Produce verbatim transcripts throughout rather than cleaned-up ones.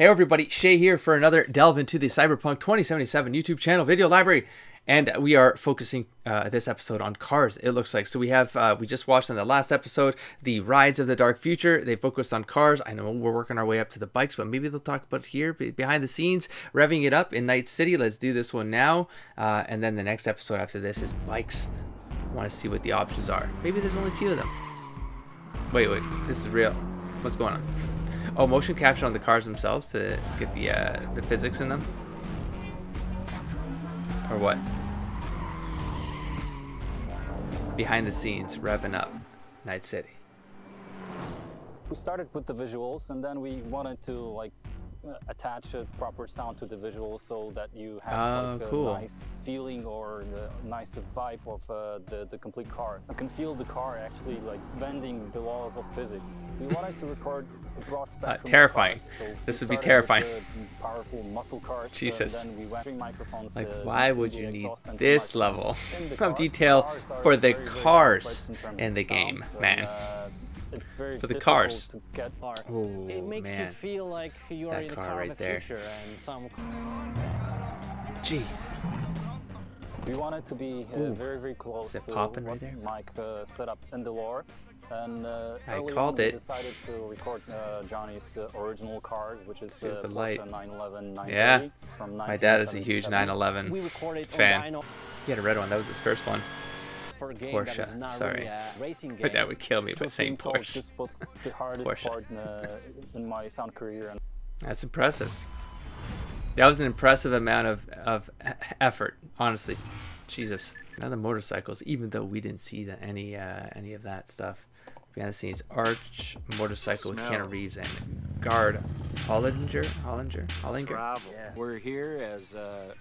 Hey everybody, Shay here for another delve into the Cyberpunk twenty seventy-seven YouTube channel video library, and we are focusing uh, this episode on cars, it looks like. So we have, uh, we just watched in the last episode, the Rides of the Dark Future. They focused on cars. I know we're working our way up to the bikes, but maybe they'll talk about it here behind the scenes, revving it up in Night City. Let's do this one now, uh, and then the next episode after this is bikes. I want to see what the options are. Maybe there's only a few of them. Wait, wait, this is real. What's going on? Oh, motion capture on the cars themselves to get the uh, the physics in them, or what? Behind the scenes, revving up, Night City. We started with the visuals, and then we wanted to like attach a proper sound to the visuals so that you have oh, like, a cool. nice feeling or the nice vibe of uh, the, the complete car. I can feel the car actually like bending the laws of physics. We wanted to record a broad spectrum. Uh, terrifying. So this would be terrifying. Powerful muscle cars. Jesus. And then we went microphones, like uh, why would you need this level of detail for the cars in the game, man? It's very for the cars. To get oh, it makes man. you feel like you are in the car right of the there. Future and some... Jeez. We want it to be uh, very, very close to popping what right there? Mike uh, set up in the lore. And uh, I called it. Decided to record uh, Johnny's uh, original cars, which is uh, the light. nine eleven, yeah, from my dad is a huge nine eleven fan. He had a red one. That was his first one. For a game Porsche, that is not sorry. Really a racing game. My dad would kill me by saying Porsche. This was the hardest Porsche. part in, uh, in my sound career. That's impressive. That was an impressive amount of, of effort, honestly. Jesus. Now the motorcycles, even though we didn't see the, any uh, any of that stuff. Behind the scenes, Arch Motorcycle with Keanu Reeves and Gard Hollinger. Hollinger? Hollinger? Yeah. We're here as... Uh...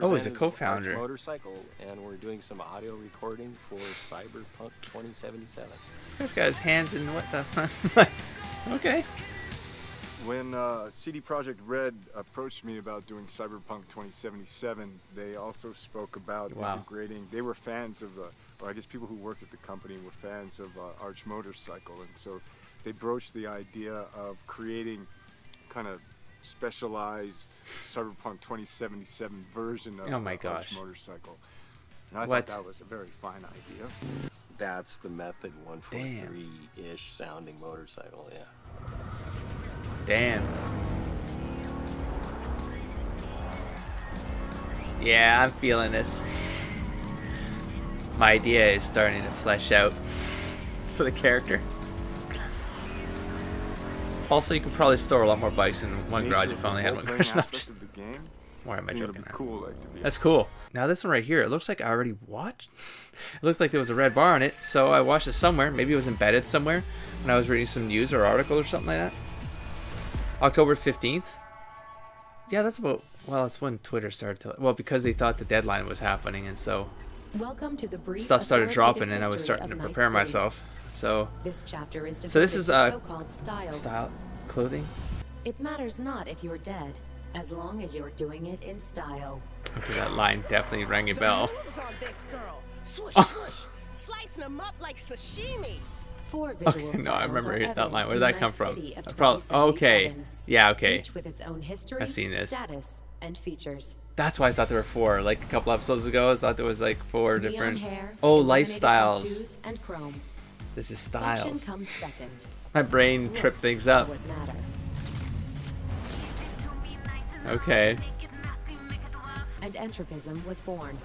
Oh, he's a co-founder. Motorcycle, and we're doing some audio recording for Cyberpunk twenty seventy-seven. This guy's got his hands in what the? Okay. When uh, C D Projekt Red approached me about doing Cyberpunk twenty seventy-seven, they also spoke about wow. integrating. They were fans of, uh, or I guess people who worked at the company were fans of uh, Arch Motorcycle, and so they broached the idea of creating kind of specialized Cyberpunk twenty seventy-seven version of oh my gosh. Arch Motorcycle. And I what? thought that was a very fine idea. That's the Method one forty-three-ish sounding motorcycle, yeah. Damn. Yeah, I'm feeling this. My idea is starting to flesh out for the character. Also, you could probably store a lot more bikes in one garage if I only had one garage. Why am I joking now? That's cool. Now this one right here, it looks like I already watched. It looked like there was a red bar on it, so I watched it somewhere. Maybe it was embedded somewhere when I was reading some news or article or something like that. October fifteenth. Yeah, that's about, well, that's when Twitter started to, well, because they thought the deadline was happening, and so Welcome to the brief stuff started dropping and I was starting to prepare myself. So this chapter is so this is uh, so-called styles. Style clothing. It matters not if you're dead, as long as you're doing it in style. Okay, that line definitely rang a bell. No, I remember that line. Where did that come from? Probably. Okay. Yeah. Okay. Each with its own history, I've seen this. Status and features. That's why I thought there were four. Like a couple episodes ago, I thought there was like four Neon different. Hair, oh, lifestyles. And chrome. This is styles. Comes second. My brain Looks tripped things up. Okay. And entropism was born.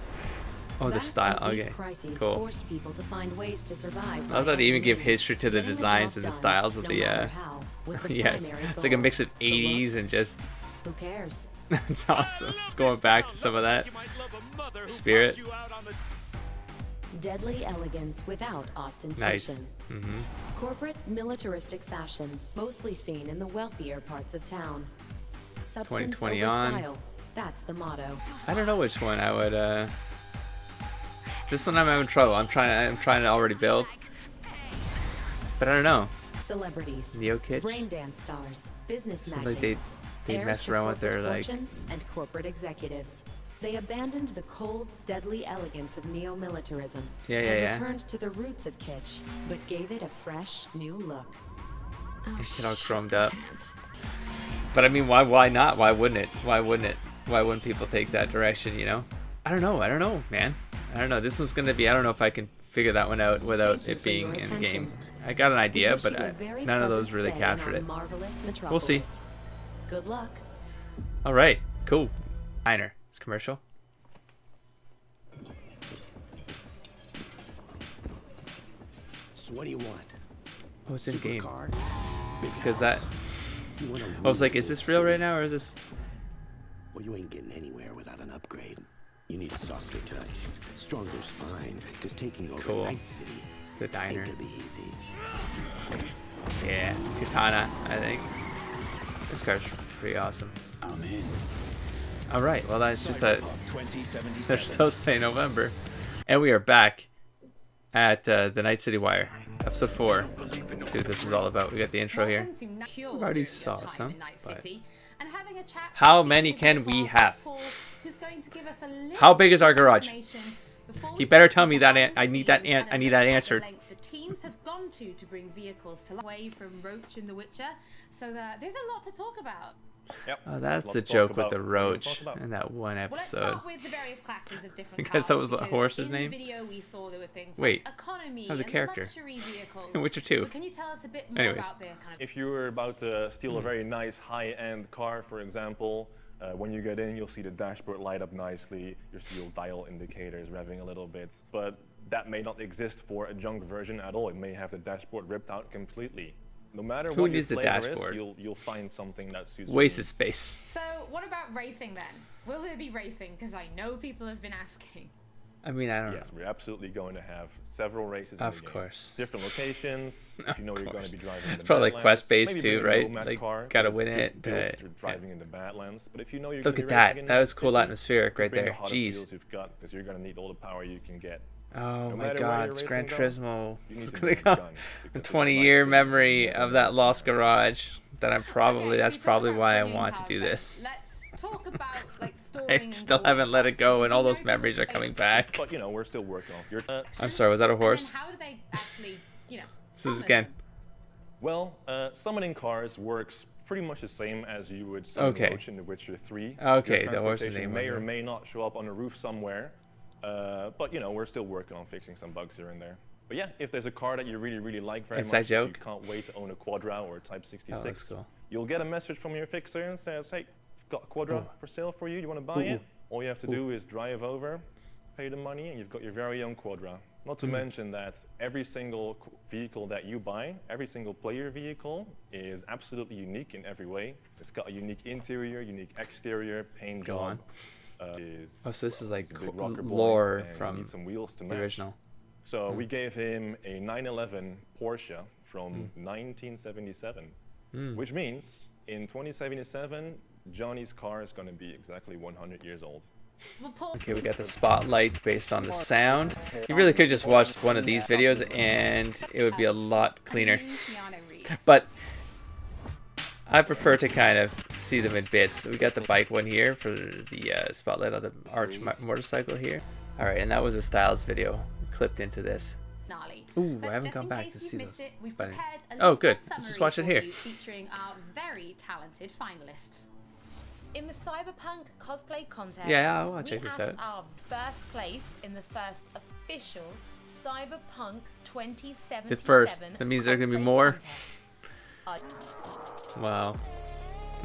Oh, the style. Okay. Cool. Forced people to find ways to survive. I thought they even give history to the designs and the styles of the. Uh... yes, it's like a mix of eighties and just. Who cares? It's awesome. It's going back to some of that spirit. Deadly elegance without ostentation. Nice. Mm-hmm. Corporate militaristic fashion, mostly seen in the wealthier parts of town. Substance over style. That's the motto. I don't know which one I would. Uh... This one I'm having trouble. I'm trying. I'm trying to already build, but I don't know. Celebrities, neo kids, brain dance stars, business magnates. Like they they mess around with their like and corporate executives. They abandoned the cold, deadly elegance of neo-militarism yeah, yeah, and yeah. returned to the roots of kitsch, but gave it a fresh, new look. It's all chromed up. But I mean, why why not? Why wouldn't it? Why wouldn't it? Why wouldn't people take that direction, you know? I don't know. I don't know, man. I don't know. This one's going to be, I don't know if I can figure that one out without it being in game. I got an idea, but I, none of those really captured it. We'll see. Good luck. All right. Cool. Diner. It's commercial. So what do you want? Oh, it's in game. Because that... I was like, is this real right now, or is this... Well, you ain't getting anywhere without an upgrade. You need a softer touch, stronger spine, because taking over cool. Night City... The diner. Be easy. Yeah, katana, I think. This car's pretty awesome. I'm in. Alright, well that's just a... They're still saying November. And we are back at uh, the Night City Wire. Episode four. Let's see what this is all about. We got the intro here. We already saw some, but... How many can we have? How big is our garage? He better tell me that an I need that an I need that answer. The teams have gone to to bring vehicles to away from Roach in The Witcher, so that there's a lot to talk about. Yep. Oh, that's the joke with the Roach in that one episode. Well, let's start with the various classes of different I guess that was the horse's name. Video we saw, there were things Wait, like economy that was a character. In Witcher two. Can you tell us a bit more Anyways. about their kind of if you were about to steal mm. a very nice high-end car, for example, uh, when you get in, you'll see the dashboard light up nicely. You'll see your dial indicators revving a little bit, but that may not exist for a junk version at all. It may have the dashboard ripped out completely. No matter Who what needs the dashboard? Is, you'll, you'll find something that suits Wasted space. So what about racing then? Will there be racing? Because I know people have been asking. I mean, I don't yes, know. Yes, we're absolutely going to have several races. Of in the course. Game. Different locations. If you know course. you're going to be driving in the Badlands. It's probably like quest-based too, right? Like, car, gotta win it. Uh, driving yeah. in the Badlands. But if you know you're Look at that. That was cool atmospheric right there. Jeez. You've got, because you're going to need all the power you can get. Oh no my god, it's Gran Turismo. It's gonna go a twenty year memory of that lost garage that I'm probably, that's probably why I want to do this. I still haven't let it go and all those memories are coming back. But you know, we're still working on I'm sorry, was that a horse? This is again. Well, uh, summoning cars works pretty much the same as you would summon okay. Roach in The Witcher three. Okay, the horse's name may or may not show up on a roof somewhere. Uh, but you know, we're still working on fixing some bugs here and there. But yeah, if there's a car that you really, really like very Inside much, joke. you can't wait to own a Quadra or a Type sixty-six. Oh, that's cool. You'll get a message from your fixer and says, "Hey, got a Quadra oh. for sale for you. You want to buy Ooh. it?" All you have to Ooh. do is drive over, pay the money, and you've got your very own Quadra. Not to mm. mention that every single vehicle that you buy, every single player vehicle, is absolutely unique in every way. It's got a unique interior, unique exterior, paint Go job. on. Uh, is, oh, so this well, is like lore from some wheels to the original. So mm. we gave him a nine eleven Porsche from mm. nineteen seventy-seven, mm. which means in twenty seventy-seven, Johnny's car is going to be exactly one hundred years old. Okay, we got the spotlight based on the sound. You really could just watch one of these videos and it would be a lot cleaner. But I prefer to kind of see them in bits. We got the bike one here for the uh, spotlight on the Arch Motorcycle here. All right, and that was a Styles video clipped into this. Ooh, but I haven't gone back to see those. It, we've but oh, good. Let's just watch it here. Featuring our very talented finalists. In the Cyberpunk cosplay contest, yeah, I'll check this out. Our first place in the first official Cyberpunk twenty seventy-seven. The first. That means there's gonna be more. Contest. Wow.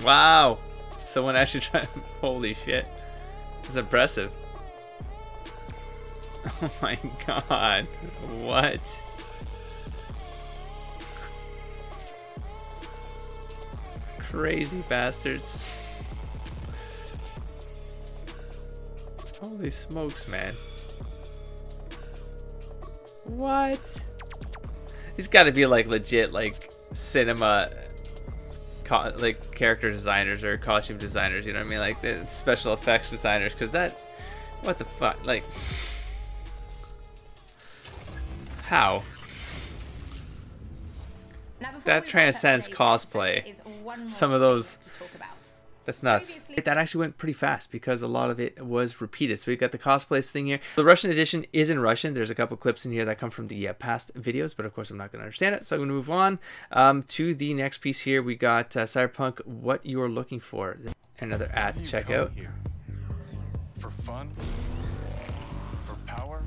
Wow! Someone actually tried to... Holy shit. That's impressive. Oh my god. What? Crazy bastards. Holy smokes, man. What? It's gotta be like legit, like... cinema like character designers or costume designers, you know what I mean, like the special effects designers, because that what the fuck, like how that transcends cosplay. Some of those That's nuts. That actually went pretty fast because a lot of it was repeated. So we've got the cosplays thing here. The Russian edition is in Russian. There's a couple clips in here that come from the uh, past videos, but of course I'm not going to understand it. So I'm going to move on um, to the next piece here. We got uh, Cyberpunk, What You Are Looking For. Another ad to check out. Here? For fun? For power?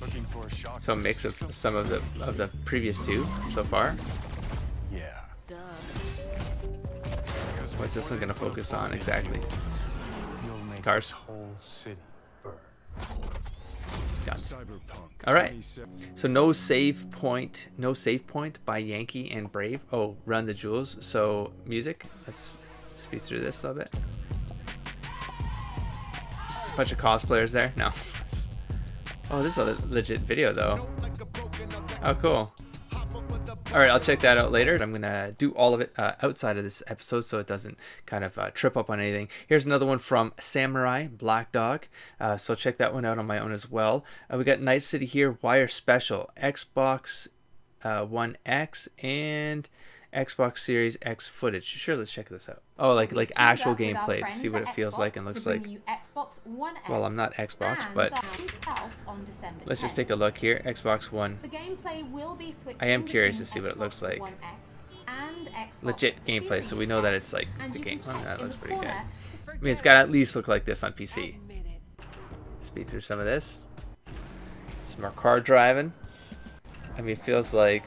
Looking for a shock. So a mix of some of the, of the previous two so far. Yeah. Duh. What's this one gonna focus on exactly? Cars. Guns. All right. So no save point, no save point by Yankee and Brave. Oh, Run the Jewels. So music. Let's speed through this a little bit. Bunch of cosplayers there. No. Oh, this is a legit video though. Oh, cool. All right, I'll check that out later. I'm gonna do all of it uh, outside of this episode so it doesn't kind of uh, trip up on anything. Here's another one from Samurai, Black Dog. Uh, so check that one out on my own as well. Uh, we got Night City here, Wire Special, Xbox uh, One X and Xbox Series X footage. Sure, let's check this out. Oh, like like actual gameplay to see what it feels like and looks like. Well, I'm not Xbox, but let's just take a look here. Xbox One. The gameplay will be switching. I am curious to see what it looks like. Legit gameplay, so we know that it's like the game. Oh, that looks pretty good. I mean, it's got to at least look like this on P C. Speed through some of this. Some more car driving. I mean, it feels like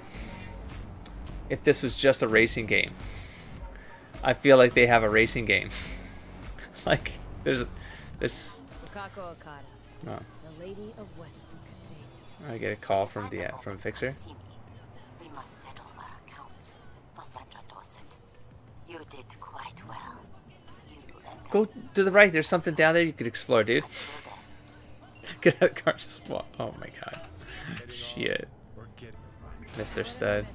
if this was just a racing game. I feel like they have a racing game. Like there's a, there's oh. I get a call from the uh, from Fixer. We must settle our accounts. You did quite well. Go to the right, there's something down there you could explore, dude. Get out of the car, just walk. Oh my god. Shit. Mister Stud.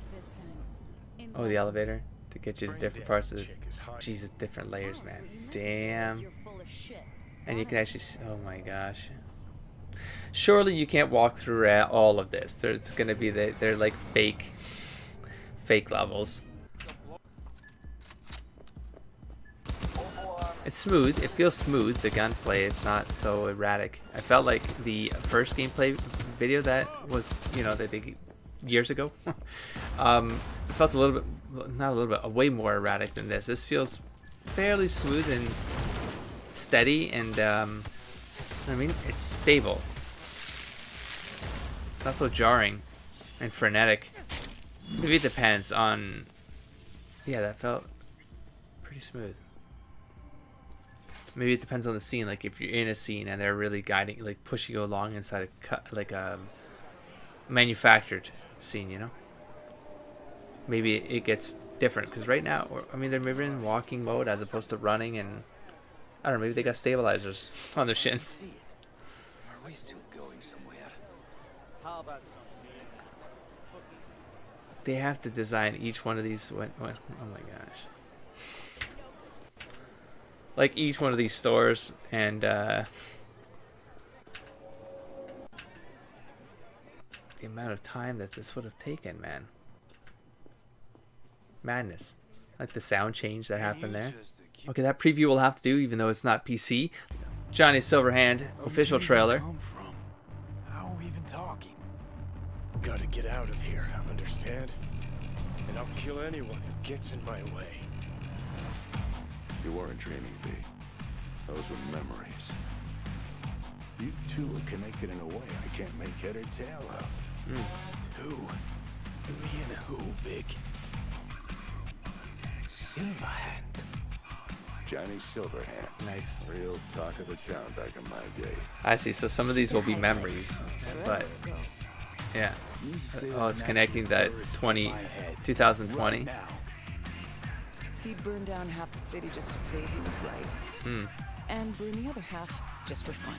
Oh, the elevator to get you to different parts of the Jesus, different layers, man. Damn. And you can actually see, oh my gosh. Surely you can't walk through all of this. There's gonna be the, they're like fake, fake levels. It's smooth. It feels smooth. The gunplay is not so erratic. I felt like the first gameplay video that was, you know, that they. years ago um felt a little bit not a little bit a way more erratic than this. This feels fairly smooth and steady, and um I mean, it's stable, not so jarring and frenetic. Maybe it depends on, yeah, that felt pretty smooth. Maybe it depends on the scene, like if you're in a scene and they're really guiding, like pushing you along inside a cut, like a manufactured scene, you know, maybe it gets different. Because right now, I mean, they're maybe in walking mode as opposed to running, and I don't know, maybe they got stabilizers on their shins. Are we still going somewhere? How about something? They have to design each one of these when, when, oh my gosh, like each one of these stores and uh the amount of time that this would have taken, man. Madness. Like the sound change that happened there. Okay, that preview we'll have to do, even though it's not P C. Johnny Silverhand, official trailer. How are we even talking? Gotta get out of here, understand? And I'll kill anyone who gets in my way. You weren't dreaming, B. Those were memories. You two are connected in a way I can't make head or tail of. Mm. Who? Me and who, Vic? Silverhand. Johnny Silverhand. Nice. Real talk of the town back in my day. I see. So some of these will be memories, but yeah. Oh, it's connecting that twenty, twenty twenty. He burned down half the city just to prove he was right. Hmm. And burn the other half just for fun.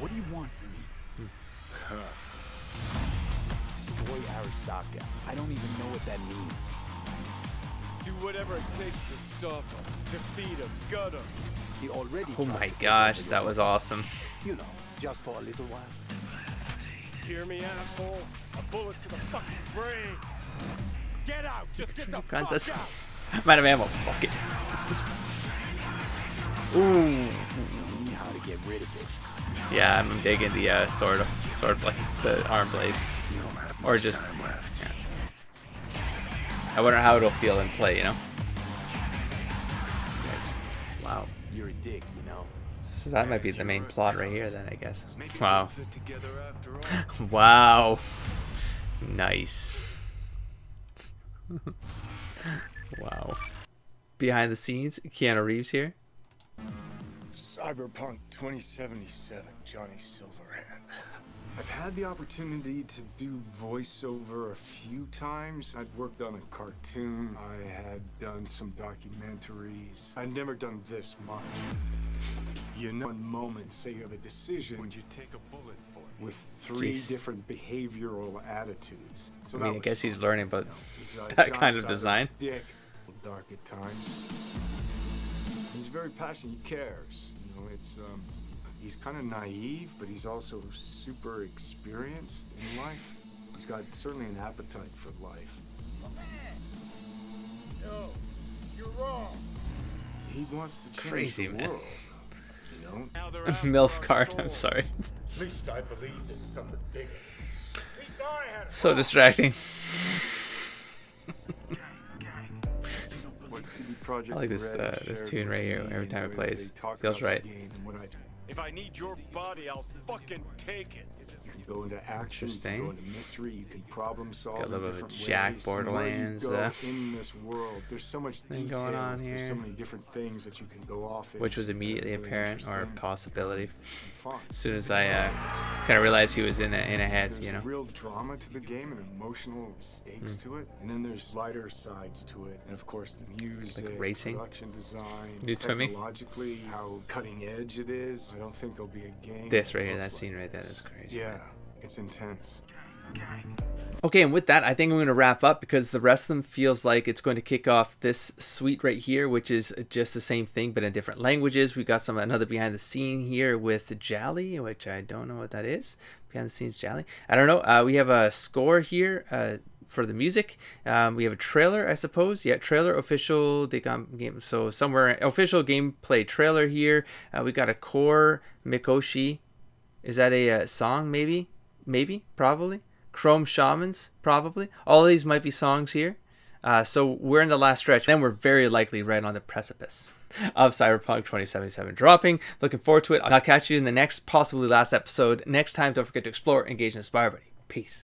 What do you want from me? Hmm. Destroy Arasaka. I don't even know what that means. Do whatever it takes to stop him, defeat him, gut him. He already. Oh my gosh, that was awesome. You know, just for a little while. Hear me, asshole? A bullet to the fucking brain. Get out, just get the fuck out. I'm out of ammo. Fuck it. Ooh. How to get rid of it. Yeah, I'm digging the uh, sword, sword blades, the arm blades, or just. Yeah. I wonder how it'll feel in play, you know. Wow. You're a dick, you know. So that might be the main plot right here, then I guess. Wow. Wow. Nice. Wow. Behind the scenes, Keanu Reeves here. Cyberpunk twenty seventy-seven, Johnny Silverhand. I've had the opportunity to do voiceover a few times. I'd worked on a cartoon. I had done some documentaries. I'd never done this much. You know, in moments, say you have a decision. Would you take a bullet for it? With three Jeez. different behavioral attitudes. So I mean, I guess he's fun. learning about no, that John's kind of design. Dick. Dark at times. He's very passionate. He cares. You know, it's um. He's kind of naive, but he's also super experienced in life. He's got certainly an appetite for life. Oh, no, you're wrong. He wants to change Crazy, the man. world. You know? MILF card, I'm sorry. At least I believed in something bigger. At least I had a so distracting. I like this, uh, this tune right here every time it plays. Feels right. If I need your body, I'll fucking take it. You can go into action, you can go into mystery, you can problem solve. Got a little bit of Jack Borderlands uh, in this world. There's so much thing detail. going on here. There's so many different things that you can go off. Which was immediately really apparent or a possibility. As soon as I uh, kind of realized he was in a, in a head, there's you know. real drama to the game and emotional stakes mm. to it, and then there's lighter sides to it, and of course the music, like racing, production design, Dude, technologically how cutting edge it is. I don't think there'll be a game. This right here, that like scene right there, that's crazy. Yeah, it's intense. Okay, and with that, I think I'm going to wrap up because the rest of them feels like it's going to kick off this suite right here, which is just the same thing but in different languages. We got some another behind the scene here with Jali, which I don't know what that is. Behind the scenes Jali. I don't know. Uh, we have a score here uh, for the music. Um, we have a trailer, I suppose. Yeah, trailer official. They got game. So somewhere official gameplay trailer here. Uh, we got a core Mikoshi. Is that a uh, song? Maybe. Maybe. Probably. Chrome Shamans, probably. All of these might be songs here. Uh, so we're in the last stretch, and we're very likely right on the precipice of Cyberpunk twenty seventy-seven dropping. Looking forward to it. I'll catch you in the next, possibly last episode. Next time, don't forget to explore, engage, and inspire, buddy. Peace.